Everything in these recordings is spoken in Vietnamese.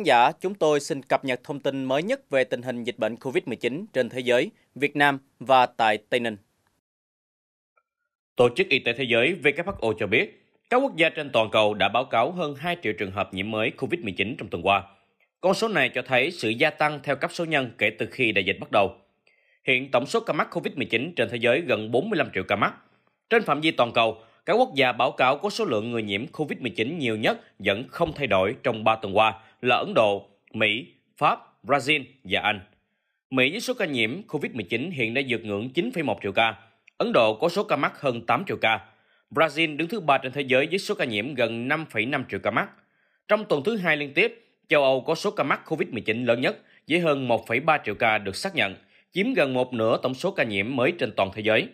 khán giả, chúng tôi xin cập nhật thông tin mới nhất về tình hình dịch bệnh COVID-19 trên thế giới, Việt Nam và tại Tây Ninh. Tổ chức Y tế Thế giới WHO cho biết, các quốc gia trên toàn cầu đã báo cáo hơn 2 triệu trường hợp nhiễm mới COVID-19 trong tuần qua. Con số này cho thấy sự gia tăng theo cấp số nhân kể từ khi đại dịch bắt đầu. Hiện tổng số ca mắc COVID-19 trên thế giới gần 45 triệu ca mắc. Trên phạm vi toàn cầu, các quốc gia báo cáo có số lượng người nhiễm COVID-19 nhiều nhất vẫn không thay đổi trong 3 tuần qua là Ấn Độ, Mỹ, Pháp, Brazil và Anh. Mỹ với số ca nhiễm COVID-19 hiện đã vượt ngưỡng 9,1 triệu ca. Ấn Độ có số ca mắc hơn 8 triệu ca. Brazil đứng thứ 3 trên thế giới với số ca nhiễm gần 5,5 triệu ca mắc. Trong tuần thứ 2 liên tiếp, châu Âu có số ca mắc COVID-19 lớn nhất với hơn 1,3 triệu ca được xác nhận, chiếm gần một nửa tổng số ca nhiễm mới trên toàn thế giới.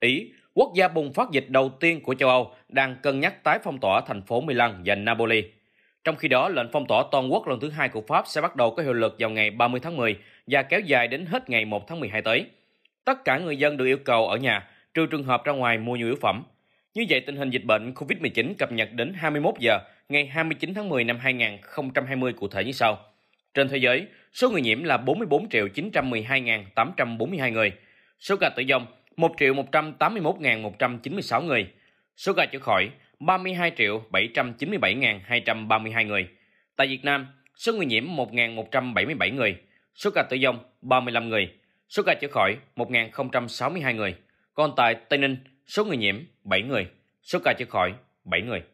Ý, quốc gia bùng phát dịch đầu tiên của châu Âu, đang cân nhắc tái phong tỏa thành phố Milan và Napoli. Trong khi đó, lệnh phong tỏa toàn quốc lần thứ 2 của Pháp sẽ bắt đầu có hiệu lực vào ngày 30 tháng 10 và kéo dài đến hết ngày 1 tháng 12 tới. Tất cả người dân được yêu cầu ở nhà, trừ trường hợp ra ngoài mua nhu yếu phẩm. Như vậy, tình hình dịch bệnh COVID-19 cập nhật đến 21 giờ ngày 29 tháng 10 năm 2020 cụ thể như sau. Trên thế giới, số người nhiễm là 44.912.842 người. Số ca tử vong 1.181.196 người. Số ca chữa khỏi 32.797.232 người. Tại Việt Nam, số người nhiễm 1.177 người. Số ca tử vong 35 người. Số ca chữa khỏi 1.062 người. Còn tại Tây Ninh, số người nhiễm 7 người. Số ca chữa khỏi 7 người.